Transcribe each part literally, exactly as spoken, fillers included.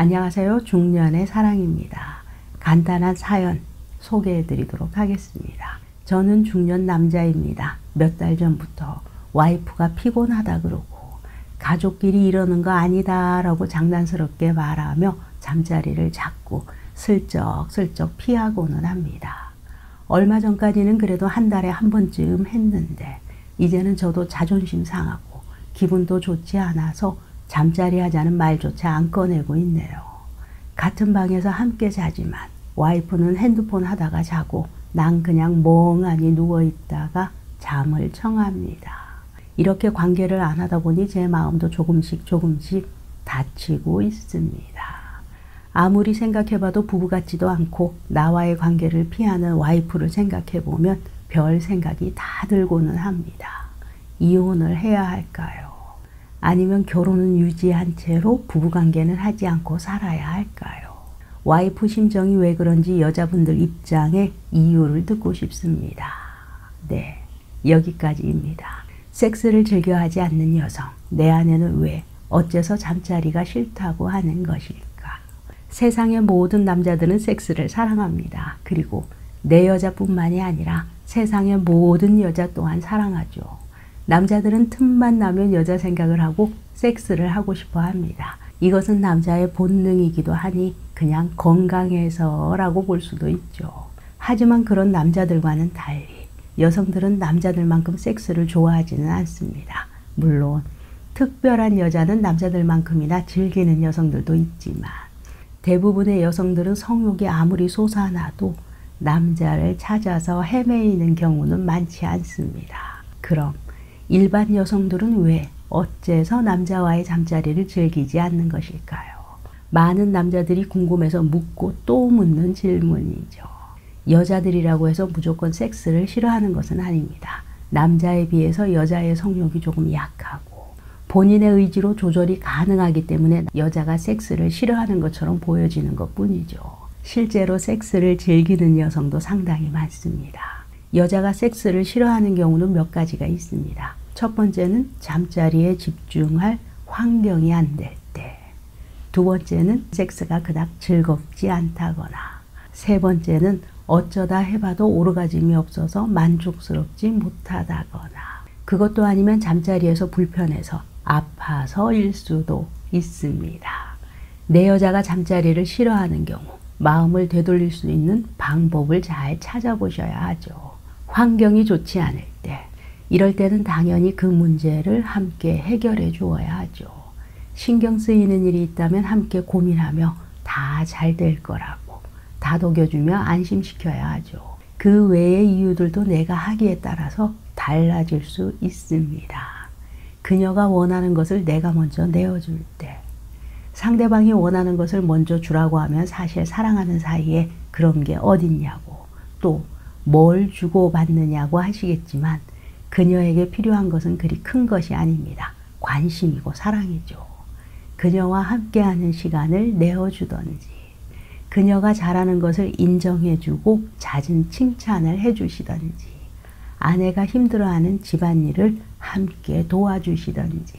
안녕하세요. 중년의 사랑입니다. 간단한 사연 소개해 드리도록 하겠습니다. 저는 중년 남자입니다. 몇 달 전부터 와이프가 피곤하다 그러고 가족끼리 이러는 거 아니다 라고 장난스럽게 말하며 잠자리를 자꾸 슬쩍슬쩍 피하고는 합니다. 얼마 전까지는 그래도 한 달에 한 번쯤 했는데 이제는 저도 자존심 상하고 기분도 좋지 않아서 잠자리 하자는 말조차 안 꺼내고 있네요. 같은 방에서 함께 자지만 와이프는 핸드폰 하다가 자고 난 그냥 멍하니 누워있다가 잠을 청합니다. 이렇게 관계를 안 하다 보니 제 마음도 조금씩 조금씩 다치고 있습니다. 아무리 생각해봐도 부부 같지도 않고 나와의 관계를 피하는 와이프를 생각해보면 별 생각이 다 들고는 합니다. 이혼을 해야 할까요? 아니면 결혼은 유지한 채로 부부관계는 하지 않고 살아야 할까요? 와이프 심정이 왜 그런지 여자분들 입장에 이유를 듣고 싶습니다. 네, 여기까지입니다. 섹스를 즐겨 하지 않는 여성, 내 아내는 왜, 어째서 잠자리가 싫다고 하는 것일까? 세상의 모든 남자들은 섹스를 사랑합니다. 그리고 내 여자뿐만이 아니라 세상의 모든 여자 또한 사랑하죠. 남자들은 틈만 나면 여자 생각을 하고 섹스를 하고 싶어 합니다. 이것은 남자의 본능이기도 하니 그냥 건강해서라고 볼 수도 있죠. 하지만 그런 남자들과는 달리 여성들은 남자들만큼 섹스를 좋아하지는 않습니다. 물론 특별한 여자는 남자들만큼이나 즐기는 여성들도 있지만 대부분의 여성들은 성욕이 아무리 솟아나도 남자를 찾아서 헤매이는 경우는 많지 않습니다. 그럼 일반 여성들은 왜, 어째서 남자와의 잠자리를 즐기지 않는 것일까요? 많은 남자들이 궁금해서 묻고 또 묻는 질문이죠. 여자들이라고 해서 무조건 섹스를 싫어하는 것은 아닙니다. 남자에 비해서 여자의 성욕이 조금 약하고 본인의 의지로 조절이 가능하기 때문에 여자가 섹스를 싫어하는 것처럼 보여지는 것뿐이죠. 실제로 섹스를 즐기는 여성도 상당히 많습니다. 여자가 섹스를 싫어하는 경우는 몇 가지가 있습니다. 첫 번째는 잠자리에 집중할 환경이 안 될 때. 두 번째는 섹스가 그닥 즐겁지 않다거나. 세 번째는 어쩌다 해봐도 오르가즘이 없어서 만족스럽지 못하다거나. 그것도 아니면 잠자리에서 불편해서 아파서일 수도 있습니다. 내 여자가 잠자리를 싫어하는 경우 마음을 되돌릴 수 있는 방법을 잘 찾아보셔야 하죠. 환경이 좋지 않을 때, 이럴 때는 당연히 그 문제를 함께 해결해 주어야 하죠. 신경 쓰이는 일이 있다면 함께 고민하며 다 잘 될 거라고 다독여주며 안심시켜야 하죠. 그 외의 이유들도 내가 하기에 따라서 달라질 수 있습니다. 그녀가 원하는 것을 내가 먼저 내어줄 때, 상대방이 원하는 것을 먼저 주라고 하면 사실 사랑하는 사이에 그런 게 어딨냐고, 또 뭘 주고 받느냐고 하시겠지만 그녀에게 필요한 것은 그리 큰 것이 아닙니다. 관심이고 사랑이죠. 그녀와 함께하는 시간을 내어주던지, 그녀가 잘하는 것을 인정해주고 잦은 칭찬을 해주시던지, 아내가 힘들어하는 집안일을 함께 도와주시던지,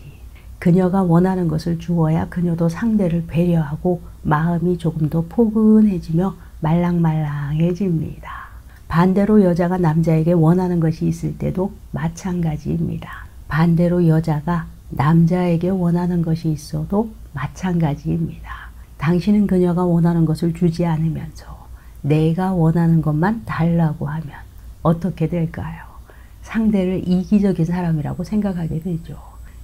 그녀가 원하는 것을 주어야 그녀도 상대를 배려하고 마음이 조금 더 포근해지며 말랑말랑해집니다. 반대로 여자가 남자에게 원하는 것이 있을 때도 마찬가지입니다. 반대로 여자가 남자에게 원하는 것이 있어도 마찬가지입니다. 당신은 그녀가 원하는 것을 주지 않으면서 내가 원하는 것만 달라고 하면 어떻게 될까요? 상대를 이기적인 사람이라고 생각하게 되죠.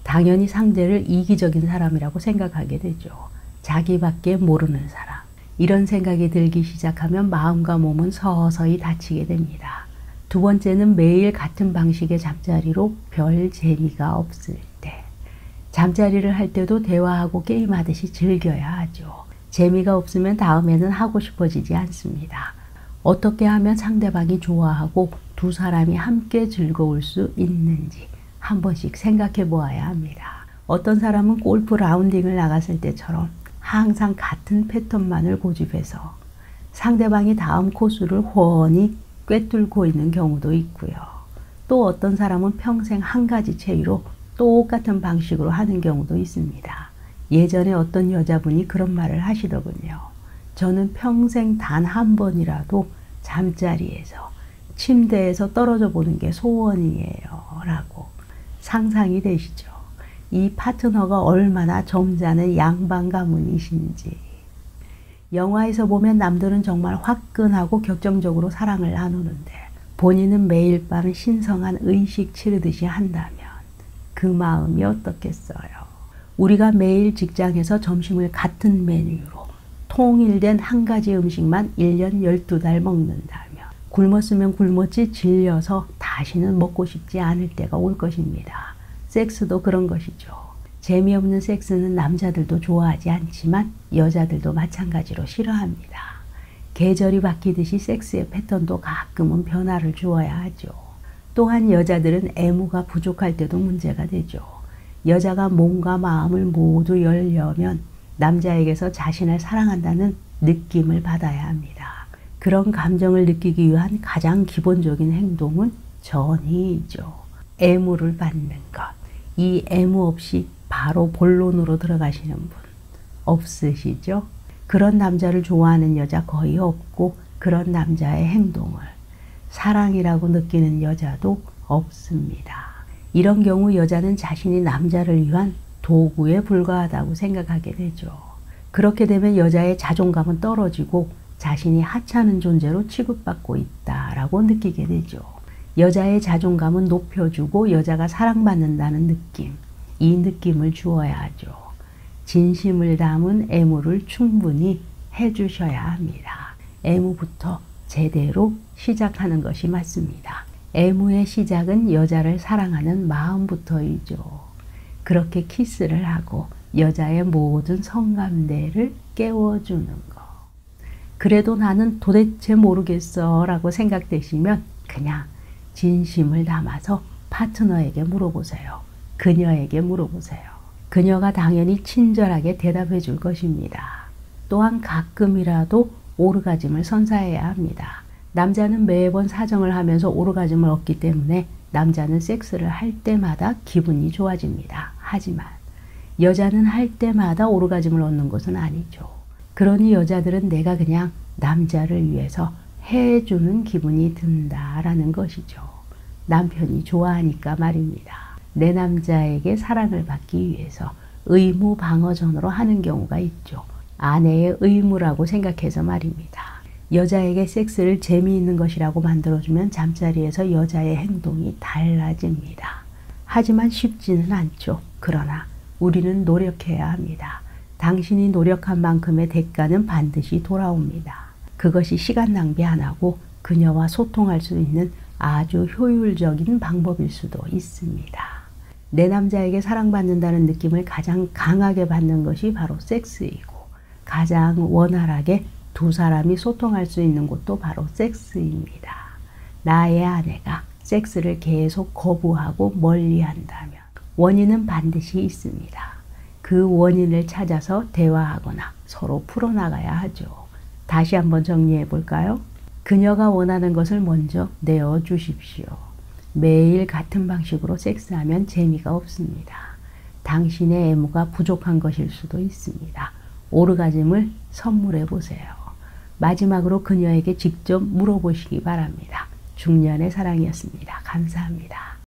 당연히 상대를 이기적인 사람이라고 생각하게 되죠. 자기밖에 모르는 사람. 이런 생각이 들기 시작하면 마음과 몸은 서서히 다치게 됩니다. 두 번째는 매일 같은 방식의 잠자리로 별 재미가 없을 때. 잠자리를 할 때도 대화하고 게임하듯이 즐겨야 하죠. 재미가 없으면 다음에는 하고 싶어지지 않습니다. 어떻게 하면 상대방이 좋아하고 두 사람이 함께 즐거울 수 있는지 한 번씩 생각해 보아야 합니다. 어떤 사람은 골프 라운딩을 나갔을 때처럼 항상 같은 패턴만을 고집해서 상대방이 다음 코스를 훤히 꿰뚫고 있는 경우도 있고요. 또 어떤 사람은 평생 한 가지 체위로 똑같은 방식으로 하는 경우도 있습니다. 예전에 어떤 여자분이 그런 말을 하시더군요. 저는 평생 단 한 번이라도 잠자리에서 침대에서 떨어져 보는 게 소원이에요 라고. 상상이 되시죠? 이 파트너가 얼마나 점잖은 양반 가문이신지. 영화에서 보면 남들은 정말 화끈하고 격정적으로 사랑을 나누는데 본인은 매일 밤 신성한 의식 치르듯이 한다면 그 마음이 어떻겠어요? 우리가 매일 직장에서 점심을 같은 메뉴로 통일된 한 가지 음식만 일 년 열두 달 먹는다면 굶었으면 굶었지 질려서 다시는 먹고 싶지 않을 때가 올 것입니다. 섹스도 그런 것이죠. 재미없는 섹스는 남자들도 좋아하지 않지만 여자들도 마찬가지로 싫어합니다. 계절이 바뀌듯이 섹스의 패턴도 가끔은 변화를 주어야 하죠. 또한 여자들은 애무가 부족할 때도 문제가 되죠. 여자가 몸과 마음을 모두 열려면 남자에게서 자신을 사랑한다는 느낌을 받아야 합니다. 그런 감정을 느끼기 위한 가장 기본적인 행동은 전이죠. 애무를 받는 것. 이 애무 없이 바로 본론으로 들어가시는 분 없으시죠? 그런 남자를 좋아하는 여자 거의 없고 그런 남자의 행동을 사랑이라고 느끼는 여자도 없습니다. 이런 경우 여자는 자신이 남자를 위한 도구에 불과하다고 생각하게 되죠. 그렇게 되면 여자의 자존감은 떨어지고 자신이 하찮은 존재로 취급받고 있다라고 느끼게 되죠. 여자의 자존감은 높여주고 여자가 사랑받는다는 느낌, 이 느낌을 주어야 하죠. 진심을 담은 애무를 충분히 해주셔야 합니다. 애무부터 제대로 시작하는 것이 맞습니다. 애무의 시작은 여자를 사랑하는 마음부터이죠. 그렇게 키스를 하고 여자의 모든 성감대를 깨워주는 것. 그래도 나는 도대체 모르겠어 라고 생각되시면 그냥 진심을 담아서 파트너에게 물어보세요. 그녀에게 물어보세요. 그녀가 당연히 친절하게 대답해 줄 것입니다. 또한 가끔이라도 오르가즘을 선사해야 합니다. 남자는 매번 사정을 하면서 오르가즘을 얻기 때문에 남자는 섹스를 할 때마다 기분이 좋아집니다. 하지만 여자는 할 때마다 오르가즘을 얻는 것은 아니죠. 그러니 여자들은 내가 그냥 남자를 위해서 해주는 기분이 든다라는 것이죠. 남편이 좋아하니까 말입니다. 내 남자에게 사랑을 받기 위해서 의무 방어전으로 하는 경우가 있죠. 아내의 의무라고 생각해서 말입니다. 여자에게 섹스를 재미있는 것이라고 만들어주면 잠자리에서 여자의 행동이 달라집니다. 하지만 쉽지는 않죠. 그러나 우리는 노력해야 합니다. 당신이 노력한 만큼의 대가는 반드시 돌아옵니다. 그것이 시간 낭비 안 하고 그녀와 소통할 수 있는 아주 효율적인 방법일 수도 있습니다. 내 남자에게 사랑받는다는 느낌을 가장 강하게 받는 것이 바로 섹스이고 가장 원활하게 두 사람이 소통할 수 있는 곳도 바로 섹스입니다. 나의 아내가 섹스를 계속 거부하고 멀리한다면 원인은 반드시 있습니다. 그 원인을 찾아서 대화하거나 서로 풀어나가야 하죠. 다시 한번 정리해 볼까요? 그녀가 원하는 것을 먼저 내어주십시오. 매일 같은 방식으로 섹스하면 재미가 없습니다. 당신의 애무가 부족한 것일 수도 있습니다. 오르가즘을 선물해 보세요. 마지막으로 그녀에게 직접 물어보시기 바랍니다. 중년의 사랑이었습니다. 감사합니다.